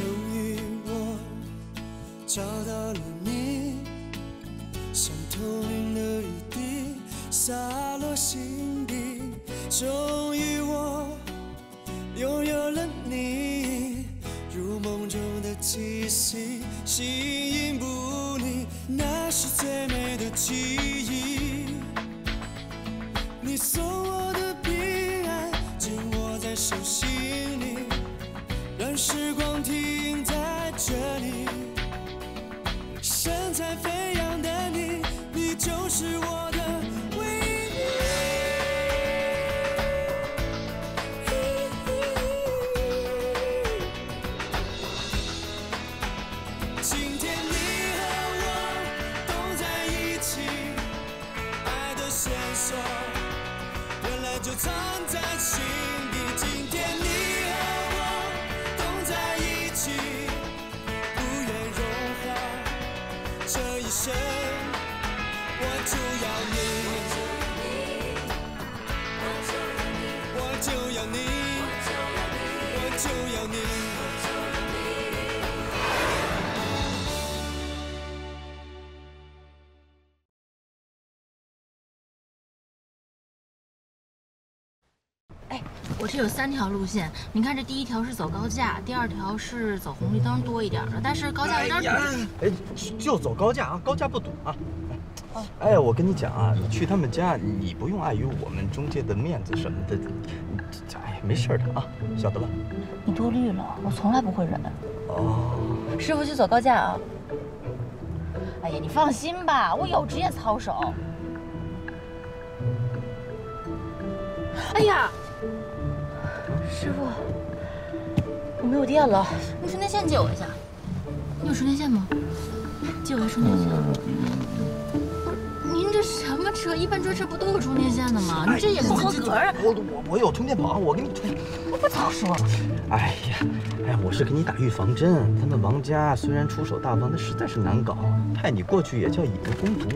属于我，找到了你，伤痛了一地，洒落心底。终于我拥有了你，如梦中的气息，形影不离，那是最美的记忆。你送我的平安，紧握在手心里，让时光停在这里。身材飞扬的你，你就是我的。 就藏在心底。今天你和我冻在一起，不愿融化。这一生我就要你，我就要你，我就要你，我这有3条路线，你看这第一条是走高架，第2条是走红绿灯多一点的，但是高架有点堵。哎，就走高架啊，高架不堵啊。哎，我跟你讲啊，你去他们家，你不用碍于我们中介的面子什么的，哎，没事的啊，晓得吧？你多虑了，我从来不会忍。哦，师傅去走高架啊。哎呀，你放心吧，我有职业操守。哎呀！ 师傅，我没有电了，用充电线借我一下。你有充电线吗？借我充电线。您这什么车？一般专车不都有充电线的吗？你这也不合格啊！我有充电宝，我给你充。我不早说了。哎呀，哎，我是给你打预防针。他们王家虽然出手大方，但实在是难搞，派你过去也叫以毒攻毒。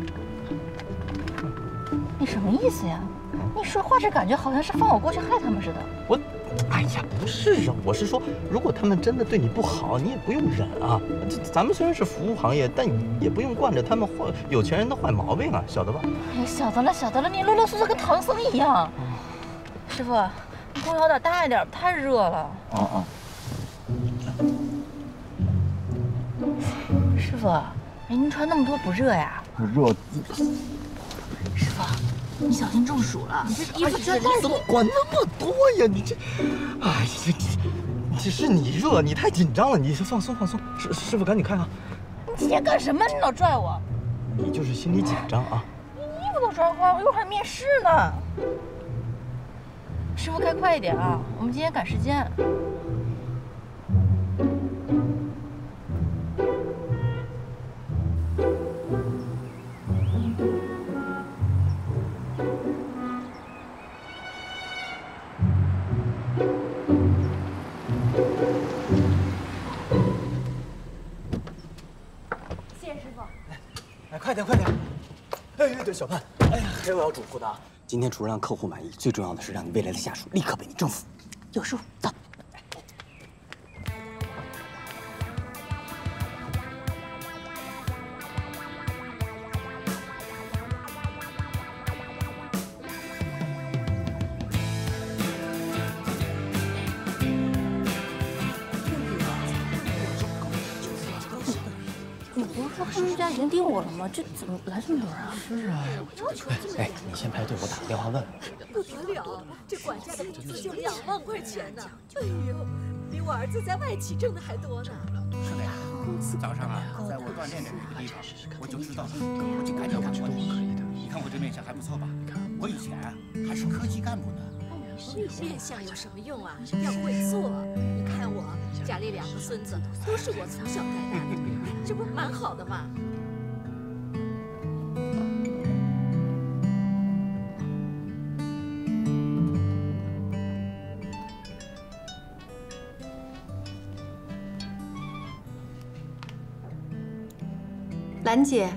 你什么意思呀？你说话这感觉好像是放我过去害他们似的。我。 哎呀，不是啊，我是说，如果他们真的对你不好，你也不用忍啊。咱们虽然是服务行业，但也不用惯着他们坏有钱人的坏毛病啊，晓得吧？哎，晓得了，晓得了，你啰啰嗦嗦跟唐僧一样。师傅，你空调打大一点，太热了。哦哦。师傅，哎，您穿那么多不热呀？热。师傅。 你小心中暑了！你这衣服穿怎么管那么多呀？你这，哎呀，这是你热，你太紧张了，你放松放松。师傅，赶紧看看。你今天干什么？你老拽我。你就是心里紧张啊。你衣服都抓花，我一会儿还面试呢。师傅，开快一点啊！我们今天赶时间。 快点，快点！哎，对，小盼，哎呀，还有我要嘱咐的啊。今天除了让客户满意，最重要的是让你未来的下属立刻被你征服。有数，走。你不是说他们家已经定我了吗？这怎么来这么多人啊？是啊，哎，你先排队，我打个电话问问。不得了，这管家的工资就2万块钱呢！哎呦，比我儿子在外企挣的还多呢。是的呀，早上啊，在我锻炼的那个地方，我就知道了，我就赶紧赶过来。你看我这面相还不错吧？我以前还是科级干部呢。 面相有什么用啊？要会做。你看我家里2个孙子都是我从小带大的，这不蛮好的吗？兰姐，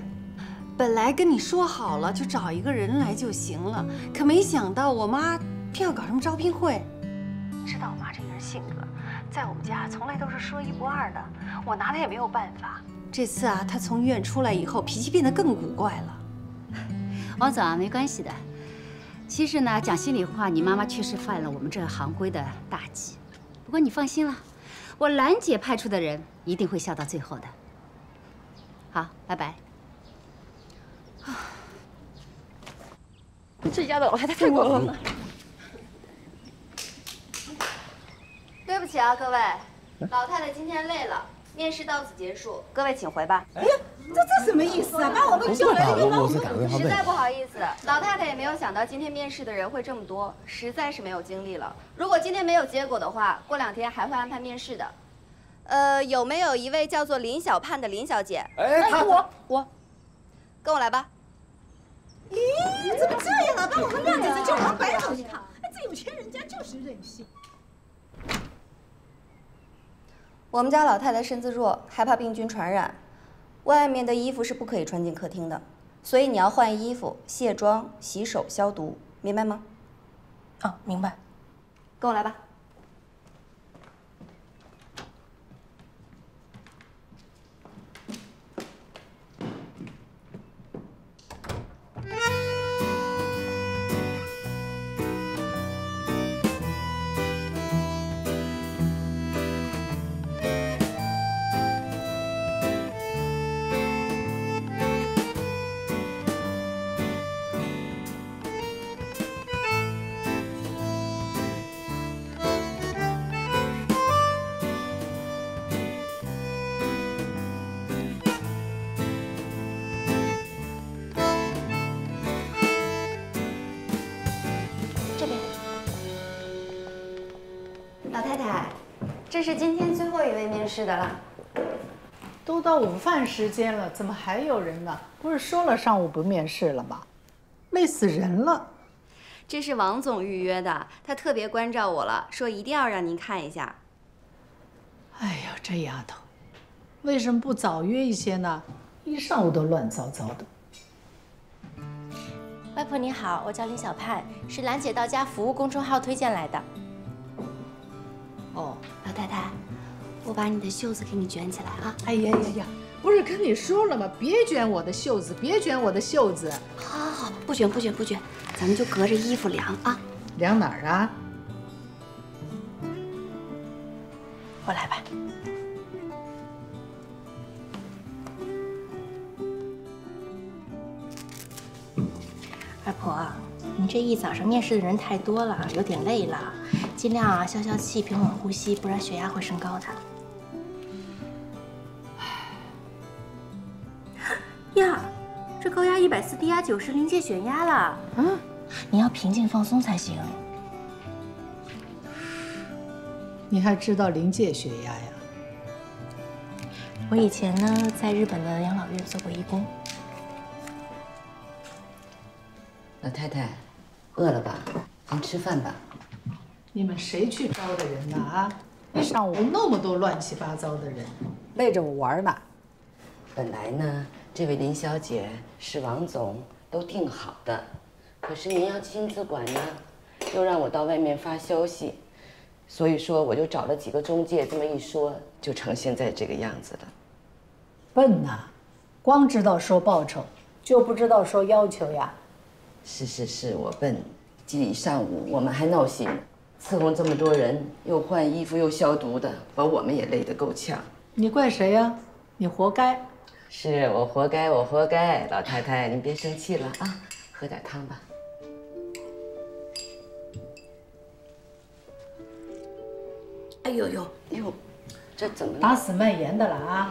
本来跟你说好了，就找一个人来就行了，可没想到我妈。 偏要搞什么招聘会，你知道我妈这个人性格，在我们家从来都是说一不二的，我拿他也没有办法。这次啊，他从医院出来以后，脾气变得更古怪了。王总啊，没关系的。其实呢，讲心里话，你妈妈确实犯了我们这行规的大忌。不过你放心了，我兰姐派出的人一定会笑到最后的。好，拜拜。这丫头老太太太过分了。 对不起啊，各位，老太太今天累了，面试到此结束，各位请回吧。哎呀，这什么意思啊？把我们救来的，实在不好意思，老太太也没有想到今天面试的人会这么多，实在是没有精力了。如果今天没有结果的话，过2天还会安排面试的。有没有一位叫做林小盼的林小姐？哎，我，跟我来吧。咦，怎么这样啊？把我们亮姐姐救成白跑一趟，这有钱人家就是任性。 我们家老太太身子弱，害怕病菌传染，外面的衣服是不可以穿进客厅的，所以你要换衣服、卸妆、洗手、消毒，明白吗？啊，明白。跟我来吧。这是今天最后一位面试的了，都到午饭时间了，怎么还有人呢？不是说了上午不面试了吗？累死人了！这是王总预约的，他特别关照我了，说一定要让您看一下。哎呀，这丫头，为什么不早约一些呢？一上午都乱糟糟的。外婆你好，我叫林小盼，是兰姐到家服务公众号推荐来的。 哦，老太太，我把你的袖子给你卷起来啊！哎呀呀呀，不是跟你说了吗？别卷我的袖子，别卷我的袖子！好，好，好，不卷，不卷，不卷，咱们就隔着衣服量啊！量哪儿啊？我来吧。外婆，你这一早上面试的人太多了，有点累了。 尽量啊，消消气，平稳呼吸，不然血压会升高的。呀，这高压140，低压90，临界血压了。嗯，你要平静放松才行。你还知道临界血压呀？我以前呢，在日本的养老院做过义工。老太太，饿了吧？咱吃饭吧。 你们谁去招的人呢？啊，一上午那么多乱七八糟的人，累着我玩呢。本来呢，这位林小姐是王总都定好的，可是您要亲自管呢，又让我到外面发消息，所以说我就找了几个中介，这么一说就成现在这个样子了。笨呐，光知道说报酬，就不知道说要求呀。是是是，我笨。一上午我们还闹心。 伺候这么多人，又换衣服又消毒的，把我们也累得够呛。你怪谁呀？你活该。是我活该，我活该。老太太，您别生气了啊，喝点汤吧。哎呦呦，哎呦，这怎么打死卖盐的了啊？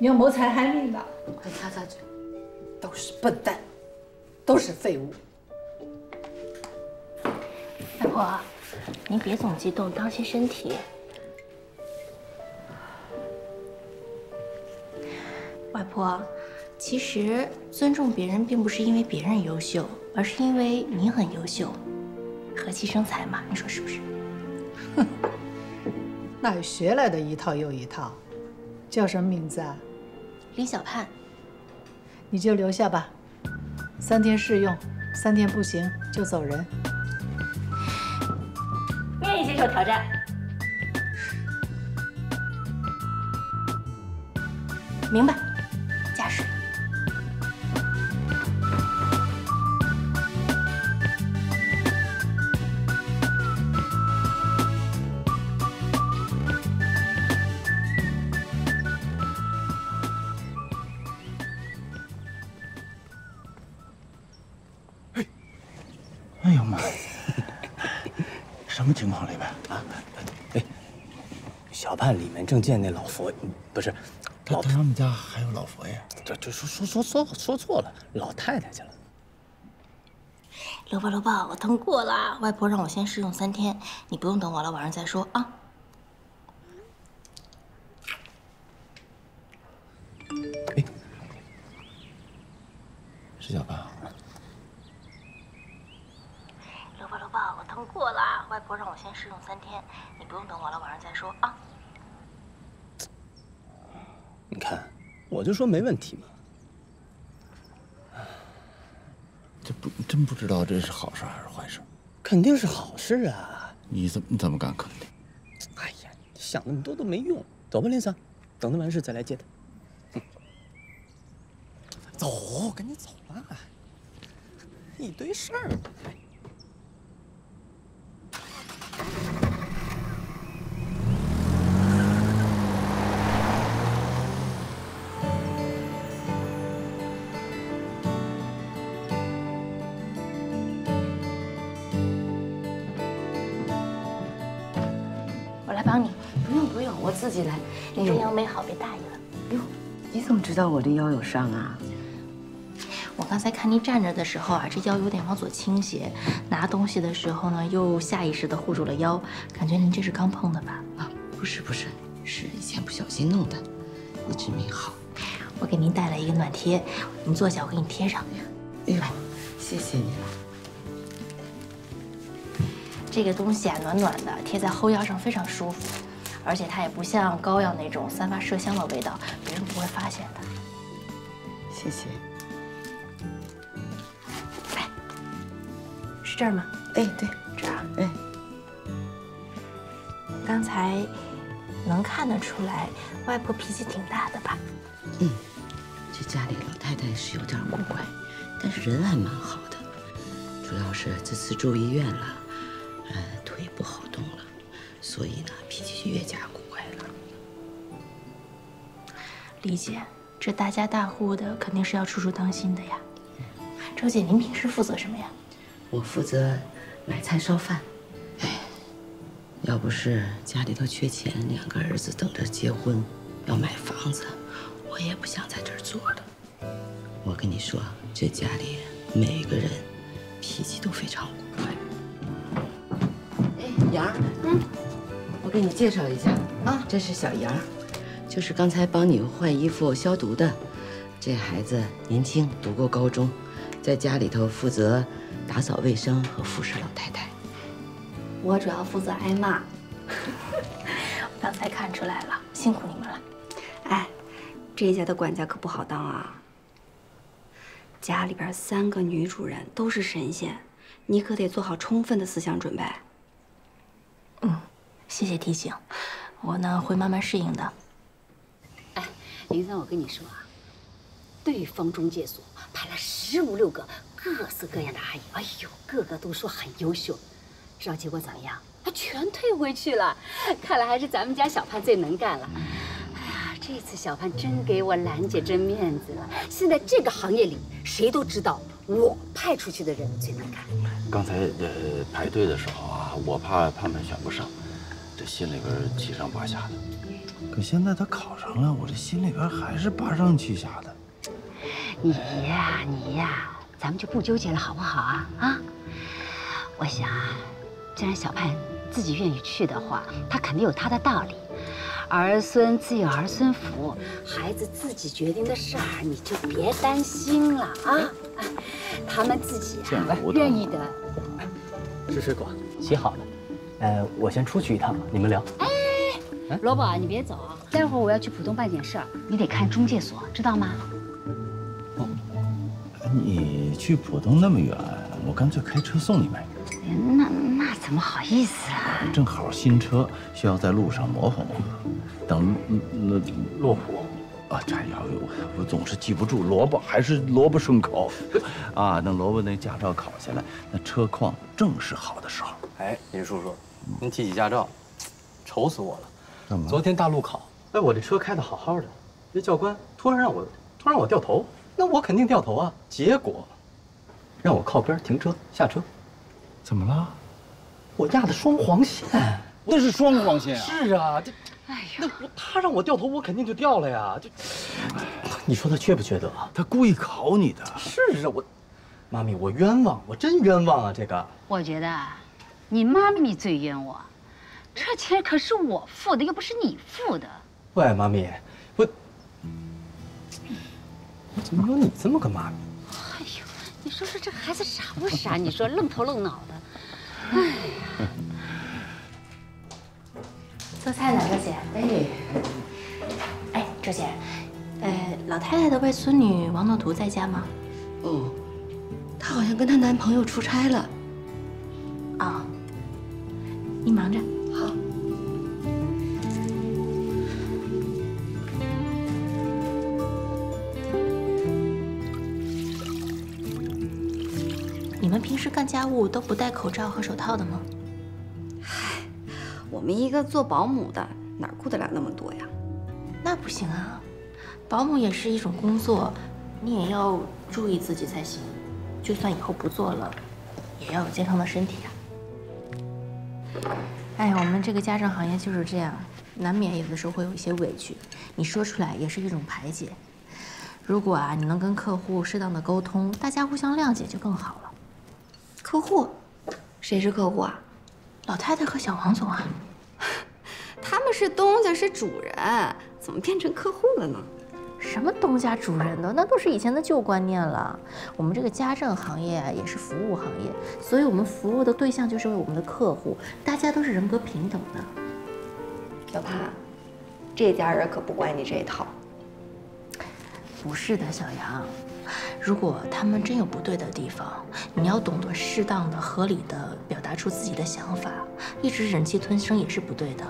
你又没财还命了，快擦擦嘴。都是笨蛋，都是废物。外婆。 您别总激动，当心身体。外婆，其实尊重别人并不是因为别人优秀，而是因为你很优秀，和气生财嘛，你说是不是？哼，那学来的一套又一套，叫什么名字啊？李小盼。你就留下吧，3天试用，3天不行就走人。 愿意接受挑战，明白，驾驶。哎，哎呦妈！什么情况里边啊？哎，小盼里面正见那老佛，不是。 他们家还有老佛爷，这说错了，老太太去了。刘爸，我通过了，外婆让我先试用3天，你不用等我了，晚上再说啊。哎，是小爸。刘爸，我通过了，外婆让我先试用3天，你不用等我了，晚上再说啊。 你看，我就说没问题嘛。真不知道这是好事还是坏事。肯定是好事啊！你怎么敢肯定？哎呀，你想那么多都没用。走吧，林桑，等他完事再来接他。走，赶紧走吧，一堆事儿。 自己来，这腰没好，别大意了。哟，你怎么知道我这腰有伤啊？我刚才看你站着的时候啊，这腰有点往左倾斜，拿东西的时候呢，又下意识地护住了腰，感觉您这是刚碰的吧？啊，不是，是以前不小心弄的，一直没好。我给您带来一个暖贴，您坐下，我给你贴上。哎呦，谢谢你了。这个东西啊，暖暖的，贴在后腰上非常舒服。 而且它也不像膏药那种散发麝香的味道，别人不会发现的。谢谢。来，是这儿吗？哎，对，这儿啊。哎，刚才能看得出来，外婆脾气挺大的吧？嗯，这家里老太太是有点古怪，但是人还蛮好的。主要是这次住医院了，腿不好动了。 所以呢，脾气就越加古怪了。李姐，这大家大户的肯定是要处处当心的呀。周姐，您平时负责什么呀？我负责买菜烧饭。哎，要不是家里头缺钱，2个儿子等着结婚，要买房子，我也不想在这儿坐了。我跟你说，这家里每个人脾气都非常古怪。哎，杨儿，嗯。 我给你介绍一下啊，这是小杨，就是刚才帮你换衣服消毒的。这孩子年轻，读过高中，在家里头负责打扫卫生和服侍老太太。我主要负责挨骂。我刚才看出来了，辛苦你们了。哎，这家的管家可不好当啊。家里边3个女主人都是神仙，你可得做好充分的思想准备。嗯。 谢谢提醒，我呢会慢慢适应的。哎，林桑，我跟你说啊，对方中介所派了15、16个各色各样的阿姨，哎呦，个个都说很优秀，知道结果怎么样？啊，全退回去了。看来还是咱们家小盼最能干了。哎呀，这次小盼真给我兰姐争面子了。现在这个行业里，谁都知道我派出去的人最能干。刚才排队的时候啊，我怕盼盼选不上。 这心里边七上八下的，可现在他考上了，我这心里边还是8上7下的。你呀，咱们就不纠结了，好不好啊？啊！我想啊，既然小盼自己愿意去的话，她肯定有她的道理。儿孙自有儿孙福，孩子自己决定的事儿，你就别担心了啊！他们自己啊，愿意的。吃水果，洗好了。 我先出去一趟吧，你们聊。哎，罗宝，你别走啊，待会儿我要去浦东办点事儿，你得看中介所，知道吗？哦，你去浦东那么远，我干脆开车送你呗。那怎么好意思啊？正好新车需要在路上磨合磨合，等路虎啊，这我总是记不住，萝卜还是萝卜顺口，啊，那萝卜那驾照考下来，那车况正是好的时候。哎，林叔叔，您提起驾照，愁死我了。怎么？昨天大路考，哎，我这车开得好好的，这教官突然让我掉头，那我肯定掉头啊。结果，让我靠边停车下车。怎么了？我压的双黄线。 那是双黄线啊！是啊，这，哎呀，那他让我掉头，我肯定就掉了呀！就，你说他缺不缺德啊？他故意考你的。是啊，我，妈咪，我冤枉，我真冤枉啊！这个，我觉得，你妈咪最冤枉，这钱可是我付的，又不是你付的。喂，妈咪，我怎么有你这么个妈咪？哎呦，你说说这孩子傻不傻？你说愣头愣脑的，哎呀。 做菜呢，周姐。哎，周姐，老太太的外孙女王诺图在家吗？嗯，她好像跟她男朋友出差了。啊，你忙着。好。你们平时干家务都不戴口罩和手套的吗？ 我们一个做保姆的，哪顾得了那么多呀？那不行啊，保姆也是一种工作，你也要注意自己才行。就算以后不做了，也要有健康的身体啊。哎，我们这个家政行业就是这样，难免有的时候会有一些委屈，你说出来也是一种排解。如果啊，你能跟客户适当的沟通，大家互相谅解就更好了。客户？谁是客户啊？ 老太太和小王总啊，他们是东家，是主人，怎么变成客户了呢？什么东家主人的，那都是以前的旧观念了。我们这个家政行业啊，也是服务行业，所以我们服务的对象就是我们的客户，大家都是人格平等的。小潘，这家人可不管你这一套。不是的，小杨，如果他们真有不对的地方，你要懂得适当的、合理的表达出自己的想法，一直忍气吞声也是不对的。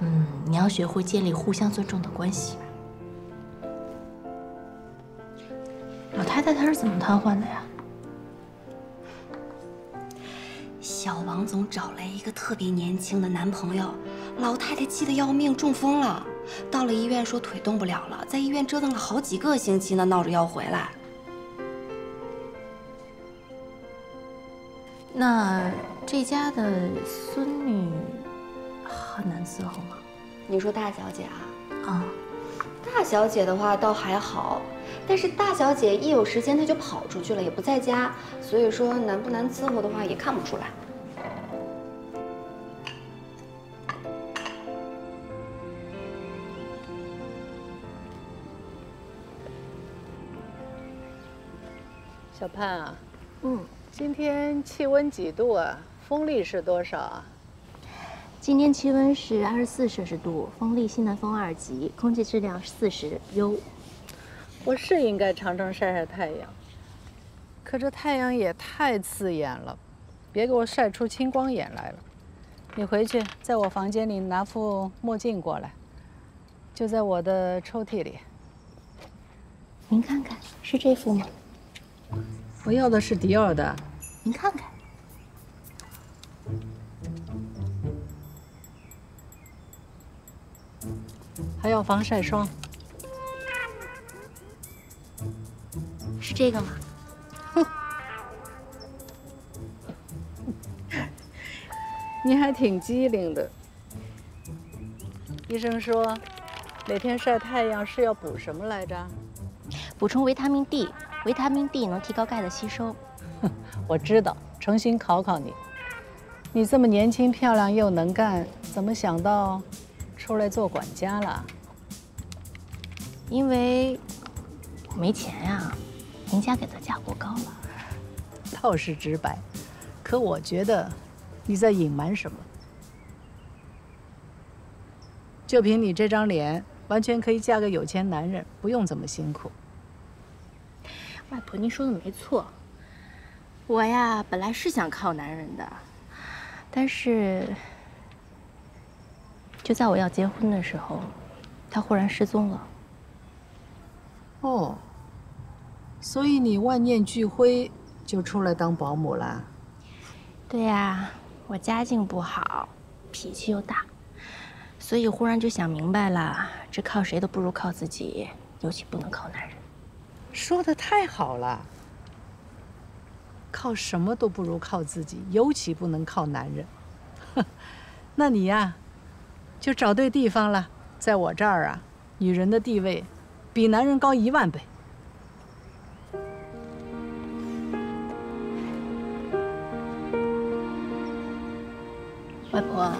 嗯，你要学会建立互相尊重的关系。老太太她是怎么瘫痪的呀？小王总找来一个特别年轻的男朋友，老太太气得要命，中风了。 到了医院，说腿动不了了，在医院折腾了好几个星期呢，闹着要回来。那这家的孙女很难伺候吗？你说大小姐啊？啊，大小姐的话倒还好，但是大小姐一有时间她就跑出去了，也不在家，所以说难不难伺候的话也看不出来。 小潘啊，嗯，今天气温几度啊？风力是多少啊？今天气温是24摄氏度，风力西南风2级，空气质量40优。我是应该常常晒晒太阳，可这太阳也太刺眼了，别给我晒出青光眼来了。你回去在我房间里拿副墨镜过来，就在我的抽屉里。您看看，是这副吗？ 我要的是迪奥的，您看看。还要防晒霜，是这个吗？你还挺机灵的。医生说，每天晒太阳是要补什么来着？补充维他命 D。 维他命 D 能提高钙的吸收。我知道，诚心考考你，你这么年轻漂亮又能干，怎么想到出来做管家了？因为我没钱呀，人家给的价过高了。倒是直白，可我觉得你在隐瞒什么。就凭你这张脸，完全可以嫁个有钱男人，不用这么辛苦。 外婆，您说的没错。我呀，本来是想靠男人的，但是就在我要结婚的时候，他忽然失踪了。哦，所以你万念俱灰，就出来当保姆啦？对呀，我家境不好，脾气又大，所以忽然就想明白了，这靠谁都不如靠自己，尤其不能靠男人。说的太好了。 靠什么都不如靠自己，尤其不能靠男人。那你呀，就找对地方了。在我这儿啊，女人的地位比男人高10000倍。外婆，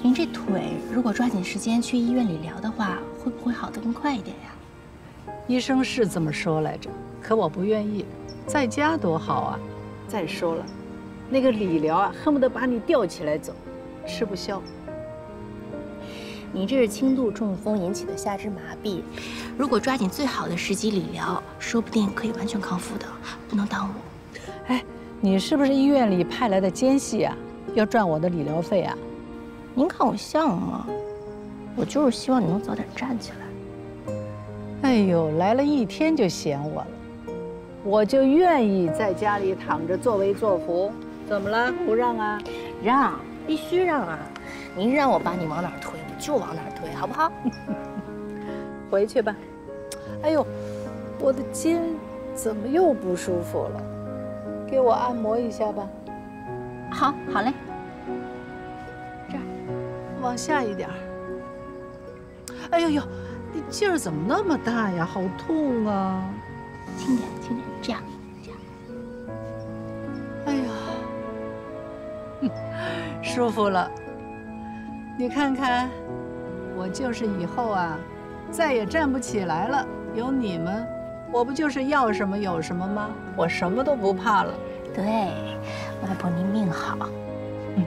您这腿如果抓紧时间去医院理疗的话，会不会好得更快一点呀？医生是这么说来着，可我不愿意。在家多好啊！ 再说了，那个理疗啊，恨不得把你吊起来走，吃不消。你这是轻度中风引起的下肢麻痹，如果抓紧最好的时机理疗，说不定可以完全康复的，不能耽误。哎，你是不是医院里派来的奸细啊？要赚我的理疗费啊？您看我像吗？我就是希望你能早点站起来。哎呦，来了一天就嫌我了。 我就愿意在家里躺着作威作福，怎么了？不让啊？让，必须让啊！您让我把你往哪推，我就往哪推，好不好？回去吧。哎呦，我的肩怎么又不舒服了？给我按摩一下吧。好，好嘞。这儿，往下一点。哎呦呦，你劲儿怎么那么大呀？好痛啊！轻点，轻点。 这样，这样。哎呀，舒服了。你看看，我就是以后啊，再也站不起来了。有你们，我不就是要什么有什么吗？我什么都不怕了。对，外婆您命好。嗯，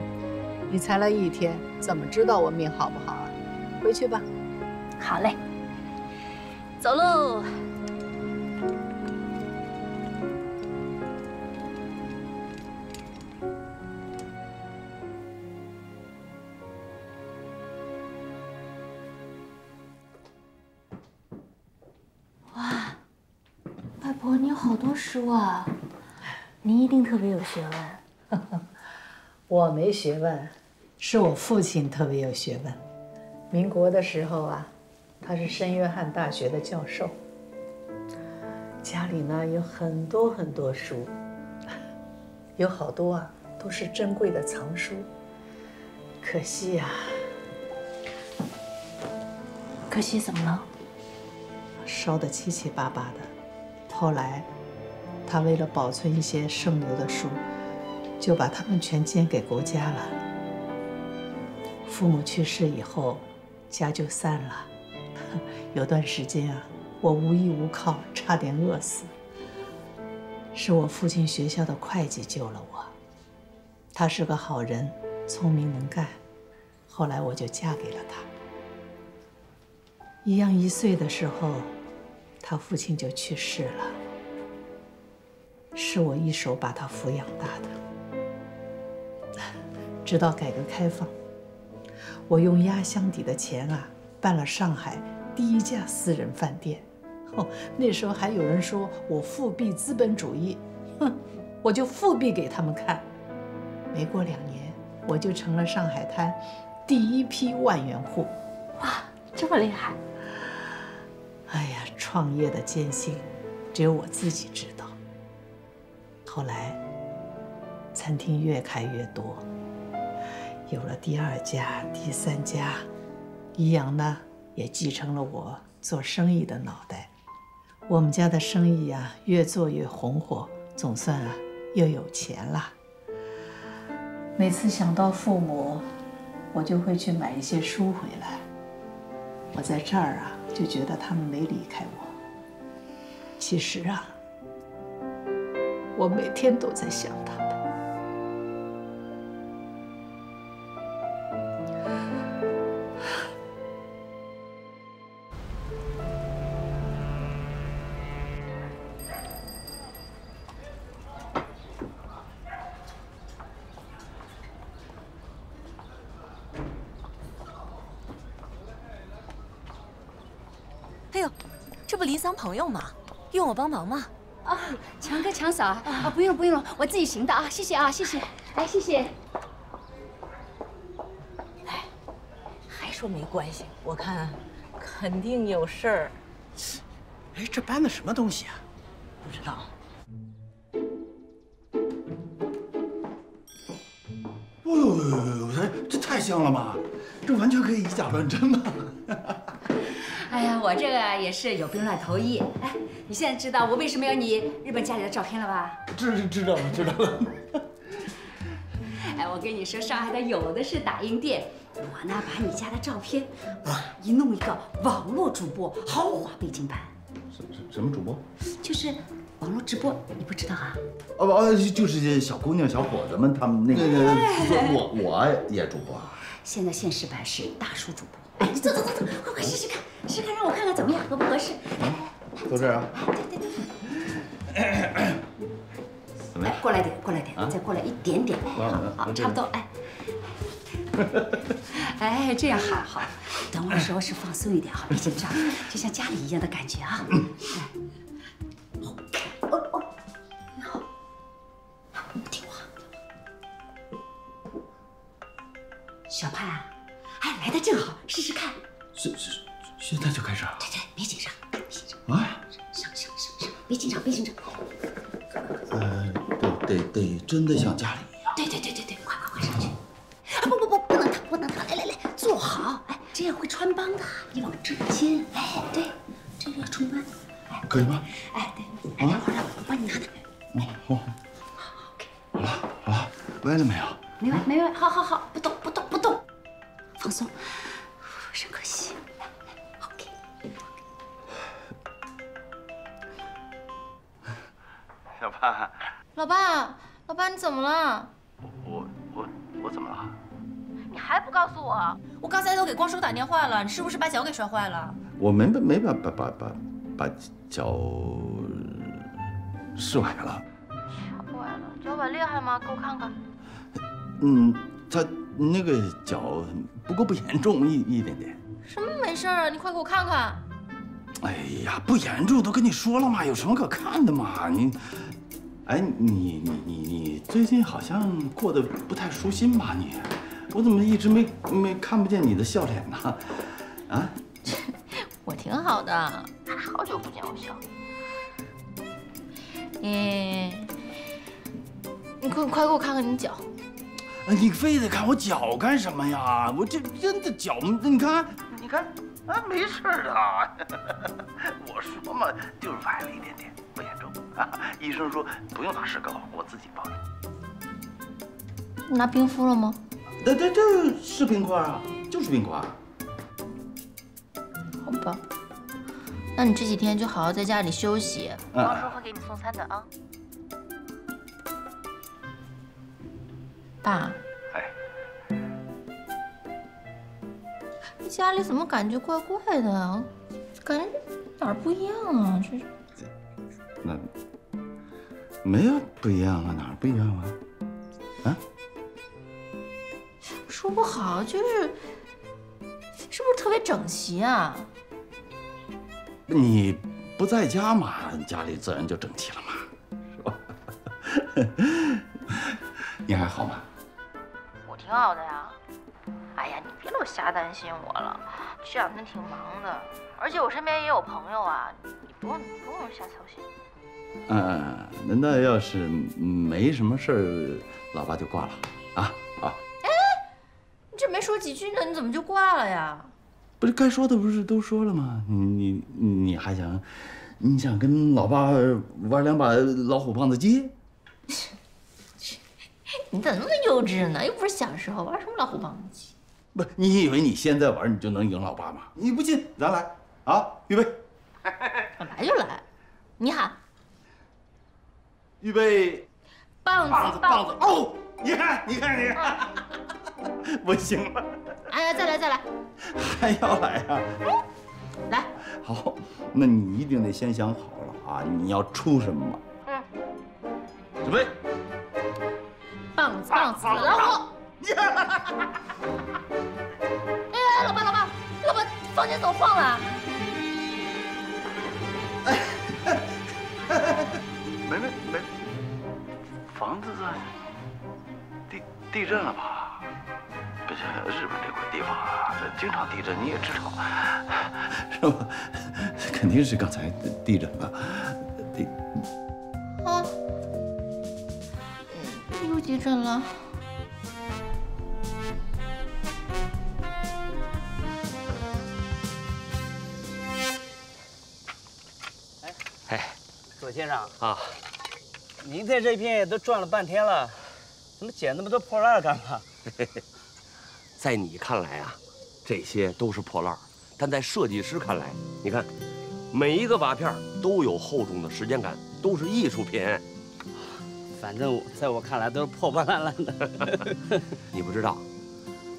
你才来一天，怎么知道我命好不好啊？回去吧。好嘞，走喽。 好多书啊，您一定特别有学问。我没学问，是我父亲特别有学问。民国的时候啊，他是圣约翰大学的教授。家里呢有很多很多书，有好多啊都是珍贵的藏书。可惜呀，可惜怎么了？烧得七七八八的。 后来，他为了保存一些圣奴的书，就把他们全捐给国家了。父母去世以后，家就散了。有段时间啊，我无依无靠，差点饿死。是我父亲学校的会计救了我。他是个好人，聪明能干。后来我就嫁给了他。一样1岁的时候。 他父亲就去世了，是我一手把他抚养大的。直到改革开放，我用压箱底的钱啊，办了上海第1家私人饭店。哦，那时候还有人说我复辟资本主义，哼，我就复辟给他们看。没过2年，我就成了上海滩第1批万元户。哇，这么厉害！ 哎呀，创业的艰辛，只有我自己知道。后来，餐厅越开越多，有了第2家、第3家，怡阳呢也继承了我做生意的脑袋。我们家的生意啊，越做越红火，总算啊又有钱了。每次想到父母，我就会去买一些书回来。我在这儿啊。 就觉得他们没离开我。其实啊，我每天都在想他们。这不离乡朋友吗？用我帮忙吗？啊，强哥强嫂啊，不用不用，我自己行的啊，谢谢啊，谢谢，来谢谢。哎，还说没关系，我看肯定有事儿。哎，这搬的什么东西啊？不知道。 哦呦呦呦！这太香了吧！这完全可以以假乱真嘛！哎呀，我这个也是有病乱投医。哎，你现在知道我为什么要你日本家里的照片了吧？知道了。哎，我跟你说，上海的有的是打印店，我呢把你家的照片，哇，一弄一个网络主播，豪华背景板。什么主播？就是网络直播，你不知道啊？ 哦，就是这小姑娘、小伙子们，他们那个，我也主播。现在现实版是大叔主播。哎，走走走走，快试试看，让我看看怎么样，合不合适？坐这儿啊。对。怎么样？过来点，再过来一点点，好，差不多，哎。哎，这样还好。等我的时候是放松一点，好，别紧张，就像家里一样的感觉啊。 小盼啊，哎，来的正好，试试看。现在就开始啊？对，别紧张。啊！上，别紧张。得真的像家里一样。对，快上去！啊不能躺，来，坐好，哎，这样会穿帮的。你往中间，哎，对，这个要穿帮。哎，可以吗？哎，对，哎，让我帮你拿的。好，好了，歪了没有？没歪，好，不动。放松，深呼吸。OK。小盼，老爸，你怎么了？我怎么了？你还不告诉我？我刚才都给光叔打电话了，你是不是把脚给摔坏了？我没把脚摔坏了。脚崴厉害吗？给我看看。他。 那个脚不严重，一点点。什么没事啊？你快给我看看。哎呀，不严重，都跟你说了嘛，有什么可看的嘛？你，哎，你最近好像过得不太舒心吧？你，我怎么一直没看不见你的笑脸呢？啊？我挺好的，好久不见我笑。你快给我看看你脚。 你非得看我脚干什么呀？我这真的脚，你看，啊，没事的。我说嘛，就是崴了一点点，不严重啊。医生说不用打石膏，我自己帮你。拿冰敷了吗？对，是冰块啊，就是冰块。好吧，那你这几天就好好在家里休息。王叔会给你送餐的啊。 爸，哎，这家里怎么感觉怪怪的啊？感觉哪儿不一样啊？这那没有不一样啊？哪儿不一样啊？啊？说不好，是不是特别整齐啊？你不在家嘛，家里自然就整齐了嘛，是吧？你还好吗？ 挺好的呀，哎呀，你别老瞎担心我了，这两天挺忙的，而且我身边也有朋友啊，你不用瞎操心。那要是没什么事儿，老爸就挂了啊。好。哎，你这没说几句呢，你怎么就挂了呀？不是该说的不是都说了吗？你还想，你想跟老爸玩两把老虎棒子鸡？你怎么那么幼稚呢？又不是小时候，玩什么老虎棒子鸡？不是，你以为你现在玩你就能赢老爸吗？你不信，咱来啊！预备，来就来，你喊，预备，棒子！哦，你看，不行了！哎呀，再来，还要来呀？来，好，那你一定得先想好了啊，你要出什么？准备。 棒子，老虎！哎，老爸，房间怎么晃了？没，房子在地震了吧？不行，日本这块地方啊，经常地震，你也知道，是吧？肯定是刚才地震了。地啊，又地震了。 左先生啊，您在这边也都转了半天了，怎么捡那么多破烂干嘛？在你看来啊，这些都是破烂，但在设计师看来，你看，每一个瓦片都有厚重的时间感，都是艺术品。反正在我看来都是破破烂烂的。你不知道，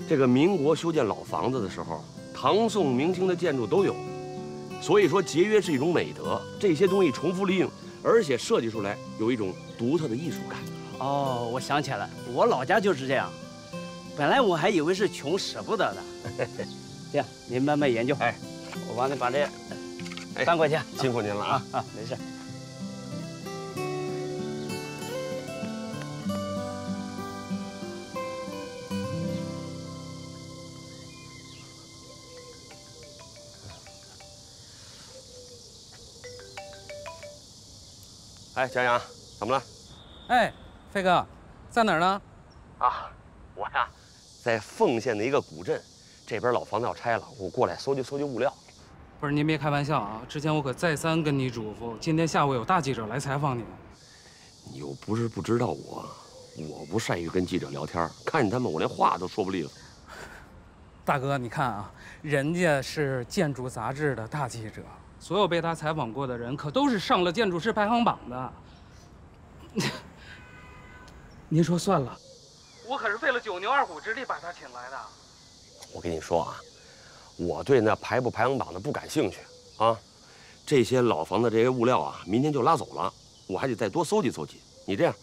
这个民国修建老房子的时候，唐宋明清的建筑都有。 所以说，节约是一种美德。这些东西重复利用，而且设计出来有一种独特的艺术感。哦，我想起来了，我老家就是这样。本来我还以为是穷舍不得的。这样，您慢慢研究。哎，我帮您把这搬过去。辛苦您了啊！啊，没事。哎，小杨，怎么了？哎，飞哥，在哪儿呢？啊，我呀，在凤县的一个古镇，这边老房子要拆了，我过来搜集搜集物料。不是您别开玩笑啊！之前我可再三跟你嘱咐，今天下午有大记者来采访你。你又不是不知道我不善于跟记者聊天，看见他们我连话都说不利索。大哥，你看啊，人家是建筑杂志的大记者。 所有被他采访过的人，可都是上了建筑师排行榜的。您说算了，我可是费了九牛二虎之力把他请来的。我跟你说啊，我对那排行榜的不感兴趣啊。这些老房子这些物料啊，明天就拉走了，我还得再多搜集搜集。你这样，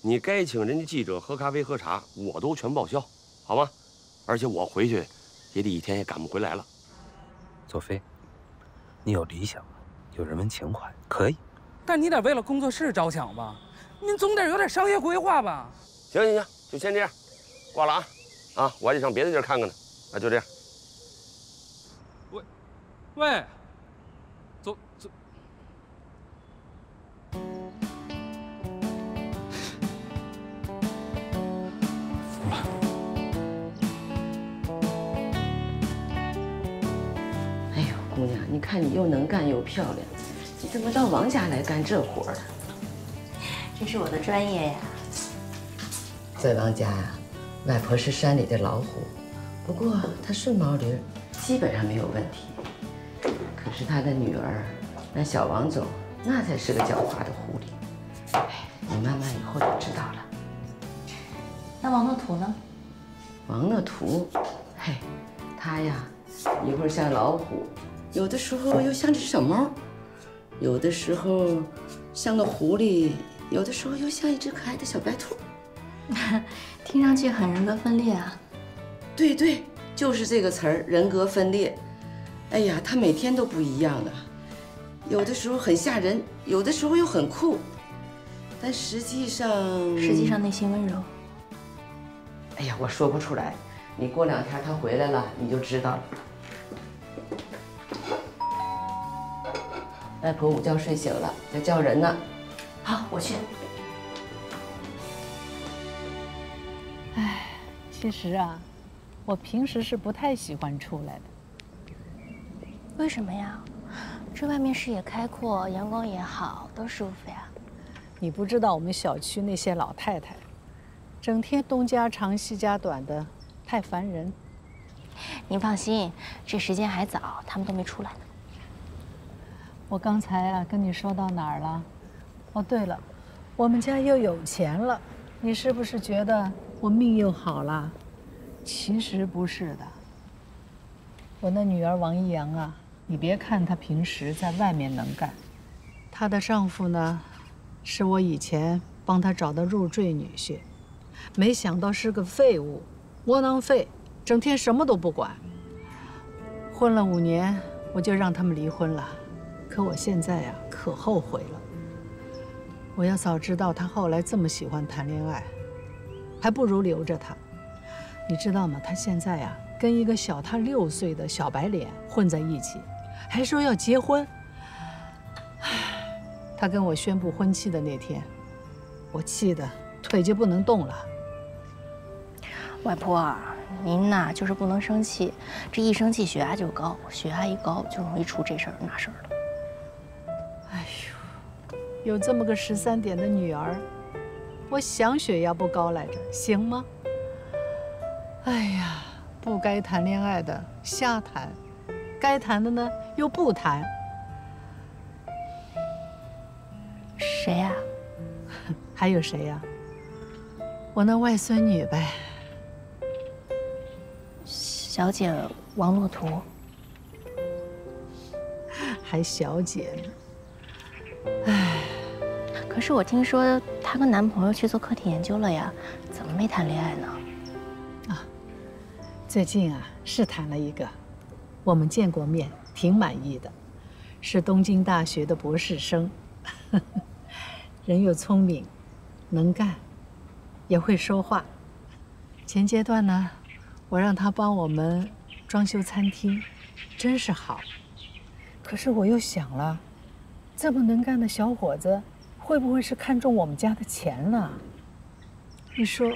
你该请人家记者喝咖啡喝茶，我都全报销，好吗？而且我回去也得一天也赶不回来了。左飞。 你有理想，有人文情怀，可以，但你得为了工作室着想吧，您总得有点商业规划吧。行，就先这样，挂了啊！啊，我还得上别的地儿看看呢。那就这样。喂，走。服了。 姑娘，你看你又能干又漂亮，你怎么到王家来干这活儿？这是我的专业呀。在王家呀，外婆是山里的老虎，不过她顺毛驴基本上没有问题。可是她的女儿，那小王总，那才是个狡猾的狐狸。哎，你慢慢以后就知道了。那王乐图呢？王乐图，嘿，他呀，一会儿像老虎。 有的时候又像只小猫，有的时候像个狐狸，有的时候又像一只可爱的小白兔，听上去很人格分裂啊。对，就是这个词儿，人格分裂。哎呀，他每天都不一样的，有的时候很吓人，有的时候又很酷，但实际上内心温柔。哎呀，我说不出来，你过两天他回来了，你就知道了。 外婆午觉睡醒了，在叫人呢。好，我去。哎，其实啊，我平时是不太喜欢出来的。为什么呀？这外面视野开阔，阳光也好，多舒服呀！你不知道我们小区那些老太太，整天东家长西家短的，太烦人。您放心，这时间还早，他们都没出来呢。 我刚才啊跟你说到哪儿了？哦，对了，我们家又有钱了，你是不是觉得我命又好了？其实不是的。我那女儿王一阳啊，你别看她平时在外面能干，她的丈夫呢，是我以前帮她找的入赘女婿，没想到是个废物，窝囊废，整天什么都不管。混了5年，我就让他们离婚了。可我现在呀，可后悔了。我要早知道他后来这么喜欢谈恋爱，还不如留着他。你知道吗？他现在呀，跟一个小他6岁的小白脸混在一起，还说要结婚。唉，他跟我宣布婚期的那天，我气得腿就不能动了。外婆，您呐就是不能生气，这一生气血压就高，血压一高就容易出这事儿那事儿了。哎呦，有这么个13点的女儿，我想血压不高来着，行吗？哎呀，不该谈恋爱的瞎谈，该谈的呢又不谈。谁呀？还有谁呀？我那外孙女呗。 小姐王洛图，还小姐呢。唉，可是我听说她跟男朋友去做课题研究了呀，怎么没谈恋爱呢？啊，最近啊是谈了一个，我们见过面，挺满意的，是东京大学的博士生，人又聪明，能干，也会说话。前阶段呢。 我让他帮我们装修餐厅，真是好。可是我又想了，这么能干的小伙子，会不会是看中我们家的钱了？你说，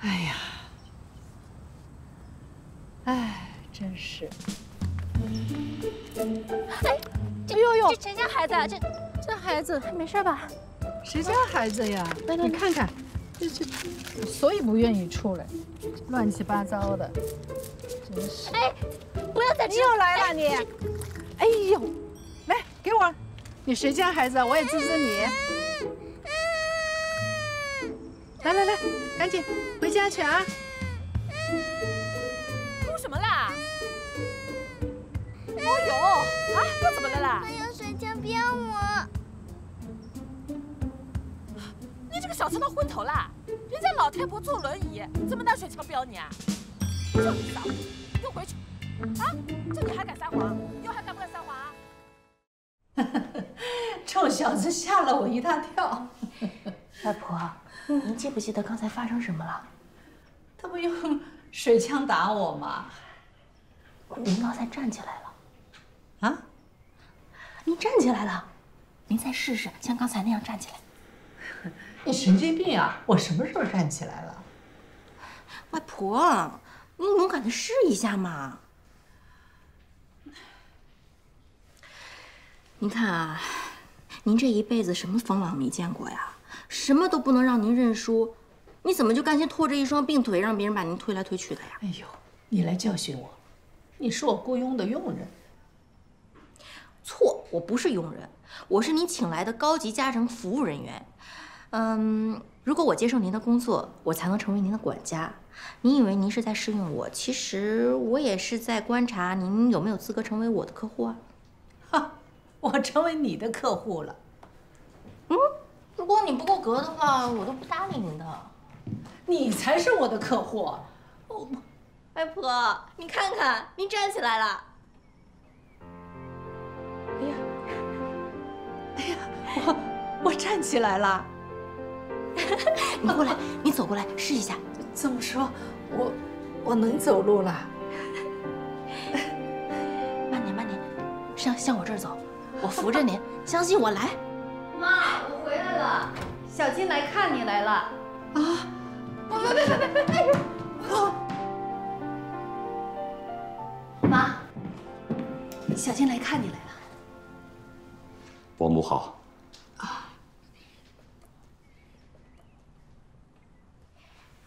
哎呀，哎，真是。哎，这谁家孩子啊？这孩子没事吧？谁家孩子呀？你看看。 这，所以不愿意出来，乱七八糟的，真是。哎，不要再吃！你又来了你！哎呦，来给我！你谁家孩子？我也治治你。来，赶紧回家去啊！哭什么啦？哦呦，啊，又怎么了啦？还有谁家编我？ 你这个小石头昏头啦！人家老太婆坐轮椅，怎么拿水枪飙你啊？就你撒谎，你给我回去！啊，就你还敢撒谎？以后还敢不敢撒谎啊？臭小子吓了我一大跳。外婆，您记不记得刚才发生什么了？他不用水枪打我吗？您刚才站起来了。啊？您站起来了？您再试试，像刚才那样站起来。 你神经病啊！我什么时候站起来了？外婆，你勇敢的试一下嘛！您看啊，您这一辈子什么风浪没见过呀？什么都不能让您认输，你怎么就甘心拖着一双病腿，让别人把您推来推去的呀？哎呦，你来教训我！你是我雇佣的佣人。错，我不是佣人，我是您请来的高级家政服务人员。 如果我接受您的工作，我才能成为您的管家。您以为您是在试用我，其实我也是在观察您有没有资格成为我的客户啊。哈，我成为你的客户了。嗯，如果你不够格的话，我都不搭理您的。你才是我的客户。哦，外婆，你看看，您站起来了。哎呀，哎呀，我站起来了。 你过来，你走过来试一下。这么说，我能走路了？慢点，向我这儿走，我扶着您，相信我来。妈，我回来了，小金来看你来了。啊！别！妈，小金来看你来了。伯母好。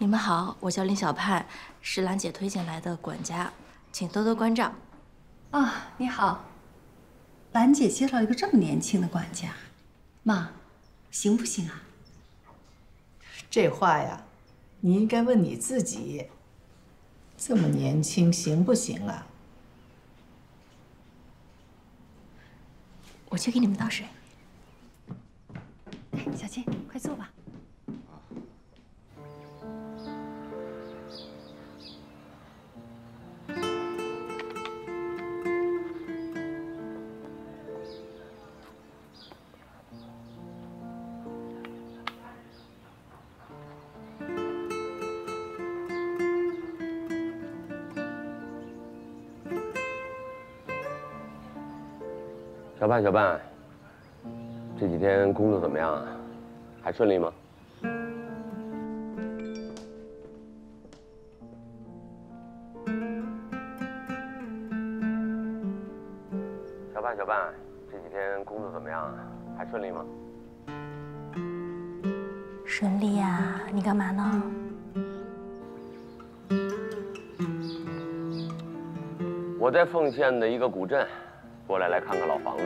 你们好，我叫林小盼，是兰姐推荐来的管家，请多多关照。啊，你好，兰姐介绍一个这么年轻的管家，妈，行不行啊？这话呀，你应该问你自己，这么年轻行不行啊？我去给你们倒水。哎，小金，快坐吧。小半，这几天工作怎么样啊？还顺利吗？小半，这几天工作怎么样啊？还顺利吗？顺利呀，你干嘛呢？ 我在奉县的一个古镇，过来看看老房子。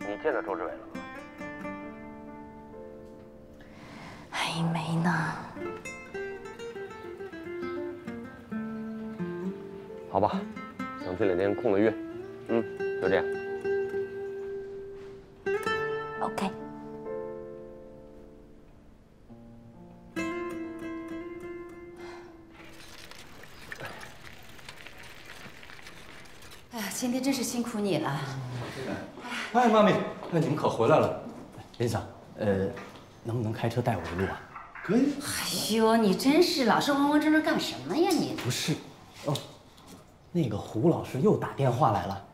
你见到周志伟了吗？还没呢。好吧，等这两天空了约。嗯，就这样。OK。 今天真是辛苦你了。哎，妈咪，你们可回来了。林桑，能不能开车带我一路啊？可以。哎呦，你真是老是慌慌张张干什么呀你？不是，哦，那个胡老师又打电话来了，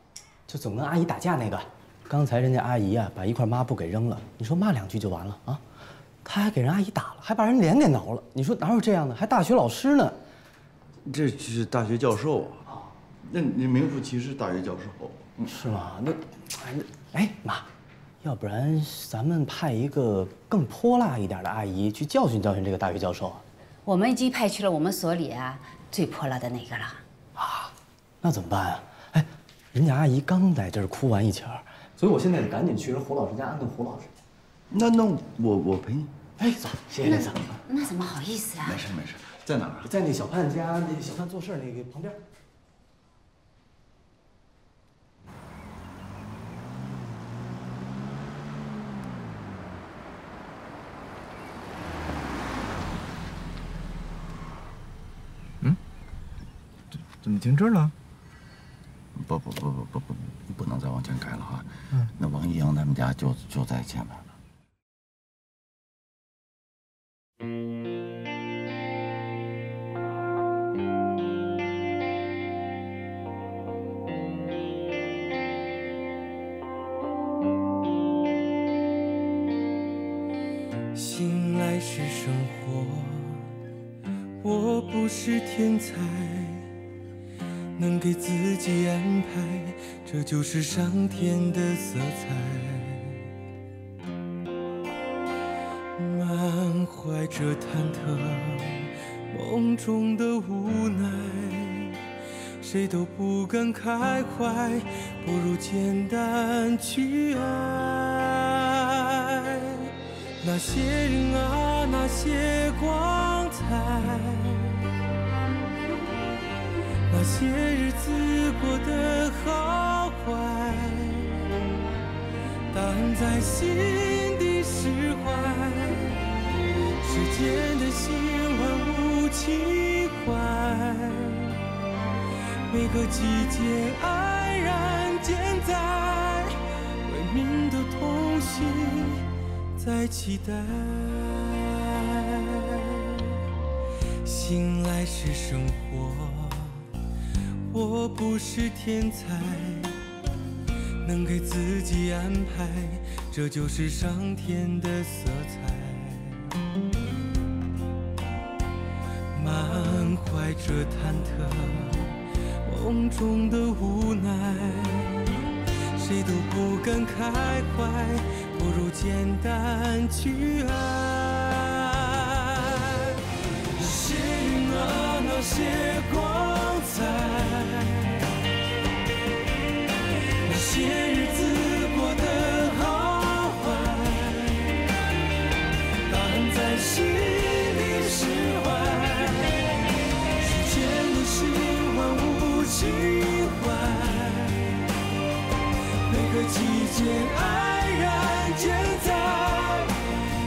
就总跟阿姨打架那个。刚才人家阿姨啊，把一块抹布给扔了，你说骂两句就完了啊？他还给人阿姨打了，还把人脸给挠了。你说哪有这样的？还大学老师呢？这是大学教授啊。 那你名副其实大学教授，是吗？那，哎妈，要不然咱们派一个更泼辣一点的阿姨去教训教训这个大学教授啊？我们已经派去了我们所里啊最泼辣的那个了啊，那怎么办啊？哎，人家阿姨刚在这儿哭完一圈，所以我现在得赶紧去人胡老师家安顿胡老师去。那我陪你。哎，走，谢谢林桑。那怎么好意思啊？没事没事，在哪儿啊？在那小盼家，那小盼做事那个旁边。 怎么停这儿了？不，不能再往前开了哈。嗯，那王一阳他们家就在前面了。醒来是生活，我不是天才。 能给自己安排，这就是上天的色彩。满怀着忐忑，梦中的无奈，谁都不敢开怀，不如简单去爱。那些人啊，那些光彩。 那些日子过得好坏，答案在心底释怀。世间的心万物情怀，每个季节安然健在，文明的童心在期待。醒来是生活。 我不是天才，能给自己安排，这就是上天的色彩。满怀着忐忑，梦中的无奈，谁都不敢开怀，不如简单去爱。那些云啊，那些光彩。 那些日子过得好坏，答案在心里释怀。世间的事万物情怀，每个季节安然健在，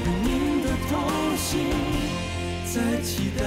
有您的童心在期待。